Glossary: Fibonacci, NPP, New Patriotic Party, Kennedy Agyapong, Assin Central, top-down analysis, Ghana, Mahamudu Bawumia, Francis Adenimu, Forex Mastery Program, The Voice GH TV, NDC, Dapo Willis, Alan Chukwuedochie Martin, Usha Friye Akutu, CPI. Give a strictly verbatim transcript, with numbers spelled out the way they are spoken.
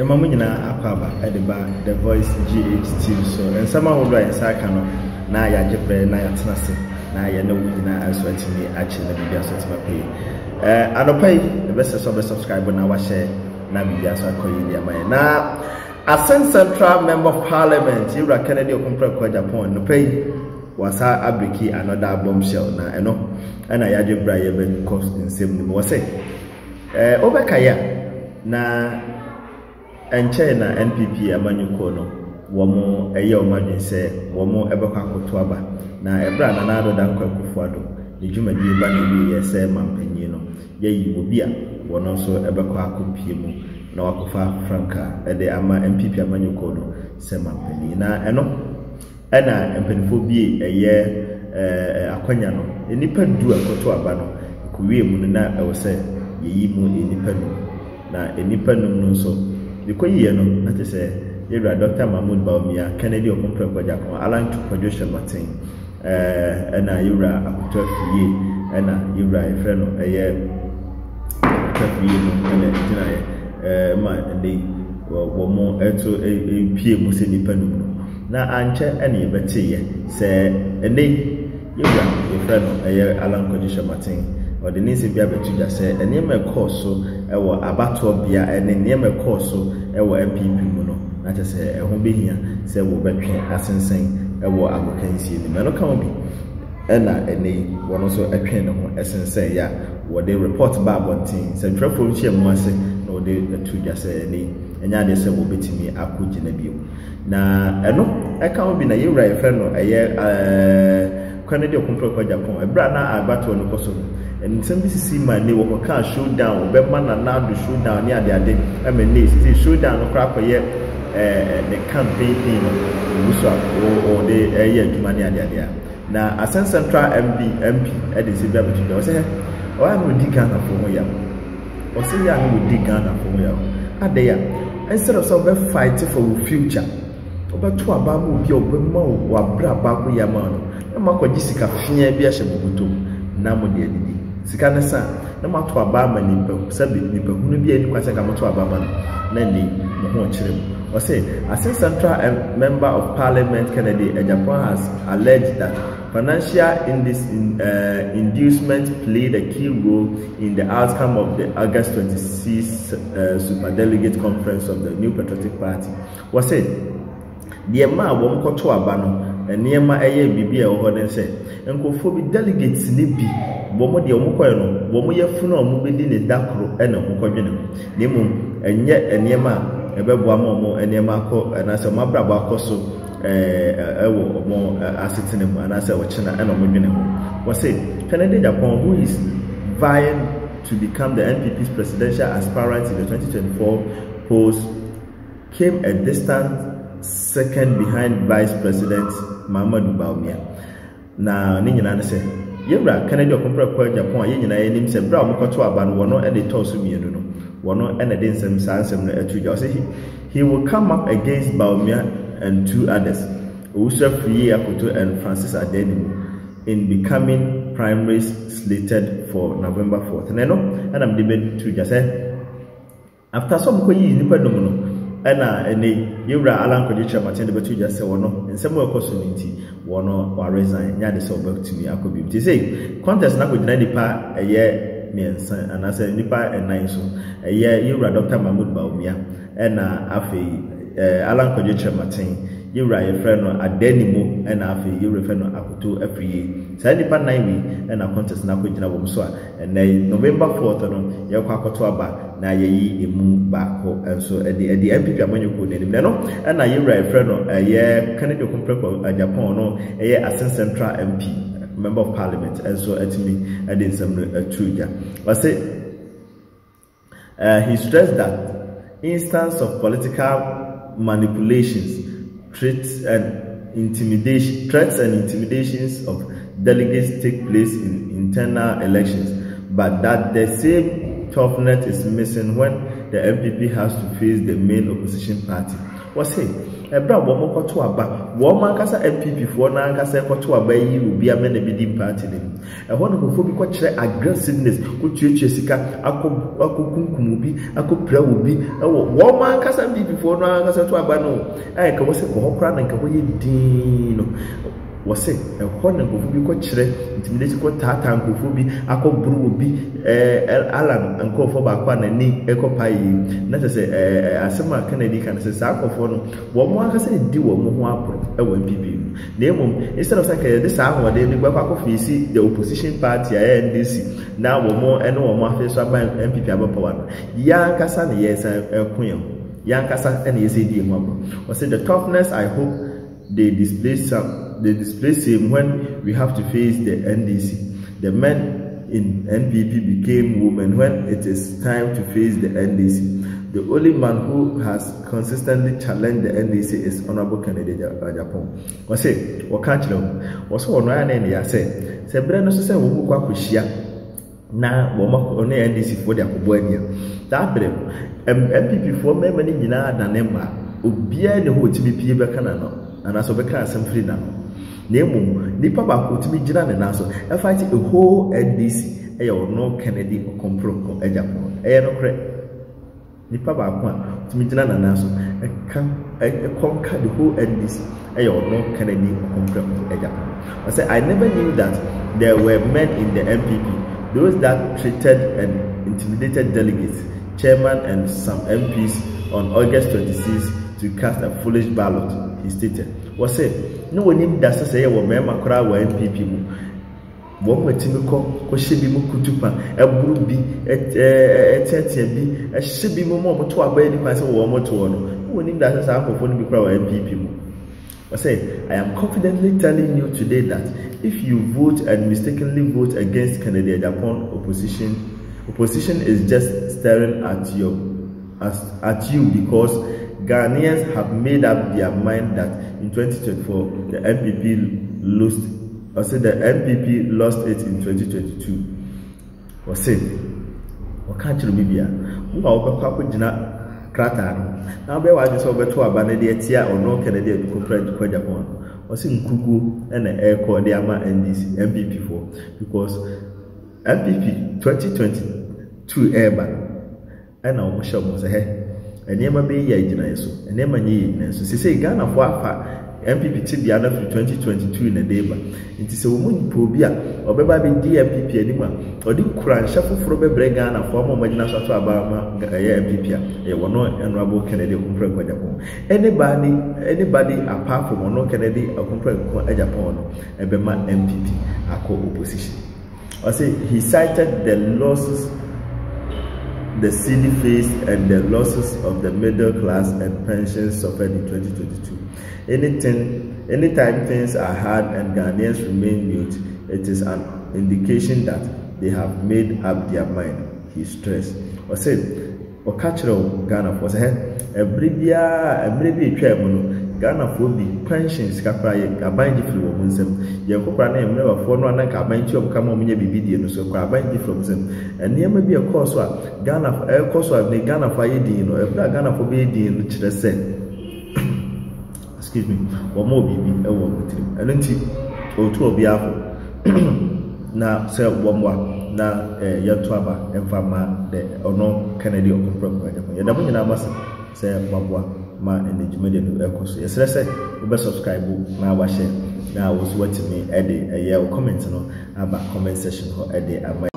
Emamina Apaba at the bar, the voice G H T so and someone would write Sakano, Naya Japan, Naya Tanasi, Naya no winner as well to me actually the media so my pay. I don't pay the best of the subscriber now share Namibia so I call you their mind. Now Assin Central Member of Parliament, you are Kennedy Agyapong, no pay was her abiki another bombshell now I know and I had your bribe cost in same name was it over Kaya na. And China N P P Amanyukono, Womo, a young man say, Womo Ebaka Twaba. Now a brand another than Quakufuado, the Juma be Bandy, a same Mampenino. Yea, you will be one also Ebaka Pimo, Noakufa Franca, a de Ama N P P Amanyukono, same Mampenina, and no, and I am painful be a year a quanyano, a nipper do a Cotuabano, Kuwe Munina, I will say, Ye moon in Nipenu, now a nipper no so. Because no, not to say, you are Doctor Mahamudu Bawumia, Kennedy Agyapong, Alan Chukwuedochie Martin, and I you are Akutuafo, and you are a friend of a year, and they were more at a peer Muslim Penum. Now, answer any better yet, say, and they you are a friend of a year, Alan Chukwuedochie Martin. Or the needs of the other to say, and you may course so, or a battle beer, and then you may course so, or M P Pimono, not to say, I won't be here, say, will be as in saying, I will advocate the Manocomi. And I, and they were also a piano, as in say, yeah, what they report about one thing, said, dreadful cheer, mercy, no, they to just say, and now they say, will be to me, I could in a view. Now, I know, I can't be naive, right, friend, I hear. Kennedy Agyapong, a brana, a battle on the Kosovo. And some see my name or can't shoot down, but man and now to shoot down near their day. I mean, they still shoot down a crap yet the campaign in Usa or the year to Mania. Now, Assin Central M P, M P, at the Zimbabwe to do, say, oh, I will dig Ghana for me. Or say, I will dig Ghana for me. And there, instead of some fighting for the future. But to a babu, your bemo, or bra babu yaman, no mako jisica finia biasha bubutum, Namu de Sicana son, no matter to a barman nipper, Sabi nipper, who be any quasacamo to a barman, Nandy, Mohon Chrim. Or say, Assin Central and Member of Parliament Kennedy Agyapong has alleged that financial inducement played a key role in the outcome of the August twenty-sixth uh, Superdelegate Conference of the New Patriotic Party. Was it? The ma won koto abano ene ma eye bibia wo den se enkofo bi delegates ne bi bo mo de omo koye no bo mo yefuna omo be di ne dakro ene hokodwene ne mum enye ene ma ebeboa ma omo ene ma ko na se ma brabo akoso eh ewo omo asitene mu na se wo chena ene omo dwine ho wo se Kennedy Agyapong, who is vying to become the N P P's presidential aspirant in the twenty twenty-four polls, came a distant second behind Vice President Mahamudu Bawumia. Now, Ninja said, Yebra, Kennedy Agyapong, Japan, Yenina, and said, Brown, Mokotua, Ban, one or any toss to me, you know, one and a dance and science and a he will come up against Bawumia and two others, Usha Friye Akutu and Francis Adenimu, in becoming primaries slated for November fourth. And I know, and I'm debating to just say, after some quay, Nipadomono. Ena ene yura alan kodicha matende betu just say wono nsemo ekosunti wono wa resign nya de so back to me akobi ti say contest na ko deny nipa eye miensan and say nipa enan so eye yura Doctor Mahamudu Bawumia ena afi alan kodicha matin yura ye friend no Adenimu ena afi yura friend no Akutu Afriye say nipa nine we ena contest na ko gina wo so a ene November fourth no ye kwa koto aba na yeyi emu bako enso e de de M P P amanyuko nenim ne no na ye right friend no ye Kennedy Agyapong Japan no ye Assin Central M P Member of Parliament enso atimi e de nsem atuja wase he stressed that instance of political manipulations threats and intimidation threats and intimidations of delegates take place in internal elections, but that the same toughness is missing when the M P P has to face the main opposition party. was saying, a brown woman got to a bar, woman cast a M P P for nine cast a got to a bay, you will be a man in the party name. A wonderful phobic chair aggressiveness could treat Jessica, a cookumubi, a cook prayer will be a woman cast a M P P for nine cast to a bar. No, I can was a cohocran and Kawaii. Was it a corner of you got shred, intimidated Tatan, Kufubi, Ako Brew, B. Alan, and call for Bakwan and Nick Echo Pie. Not as a summer Kennedy can say, Sacophone, one more has a duo, Mohammed, a W P B. Name, instead of saying this hour, they were back of the opposition party, N D C. Now, one more and one more face of my M P P Abapoan. Young Cassan, yes, a queen. Young Cassan and his A D Mamma. Was it the toughness? I hope they display some. They displaced him when we have to face the N D C. The men in N P P became women when it is time to face the N D C. The only man who has consistently challenged the N D C is Honorable Kennedy Agyapong. Was it? What can't you know? What's on one end? I said, Sebrano said, Woku Kwakushia. Now, Womak only N D C for the Kubuania. That brave M P P for me, many Nina than Emma. Ubia the whole T B P Bacanano, and as a Bacan some freedom. Name, Nipa Baku to be Jiran and also a fight a whole N D C, a or no Kennedy or Compro or Agyapong, a no credit. Nipa Baku to be Jiran and also a conquer the whole N D C, a or no Kennedy or Compro or Agyapong. I said, I never knew that there were men in the M P P, those that treated and intimidated delegates, chairman, and some M Ps on August twenty-sixth to cast a foolish ballot, he stated. Was it? No one named Dasa say, well, Mamma Cry were M P P. One were Timico, Koshibimu Kutupa, a Burubi, a Tetia, a Shibimu, or two abandoned myself, or more to one. No one named Dasa Sapo Cry were M P P. I say, I am confidently telling you today that if you vote and mistakenly vote against Kennedy Agyapong, opposition, opposition is just staring at you, as, at you because Ghanaians have made up their mind that in twenty twenty-four the N P P lost, or say the N P P lost it in twenty twenty-two. Or say, or can't you be here? Who are we going to Kratan? Now, where was this over to a Banadiatia or no Kennedy to compare to Kwajapon? Or sing Kuku and an air called the Ama N D C N P P for because N P P twenty twenty-two airman and our Musha was ahead. And never be ye genaiso, and never ye so say Ghana for M P P the other for twenty twenty two in a day, but it is a woman probia or baby dear M P P anymore, or do cry shuffle for a break Ghana for more Magina Sato Abama, a M P P, a one honorable Kennedy compre by Japan. Anybody, anybody apart from one Kennedy or compre by Japan, a Bema M P P, a co opposition. I say he cited the losses. The silly face and the losses of the middle class and pensions suffered in twenty twenty-two. Anything, anytime things are hard and Ghanaians remain mute, it is an indication that they have made up their mind, he stressed. Or said, or cultural Ghana was ahead, a bribia, a bribi tremono, Ghana for the pensions, Capra, a bind if you want them, your corporate name never for no one like a bind you come on me be video, so bind different them. And there may be a course where Ghana for a course of the Ghana for a dean or a black Ghana for a dean, which they said, excuse me, or more be a woman with him, and then or two of the apple. Now, sir, one more. Na yatwaba emfama de ono Kennedy okunpram kwa japo yadamu nyina masa se babwa ma endejume de no ekoso yesere se ube subscribe na wa share na wo so watime e de e ye comment no aba comment section ho e de ama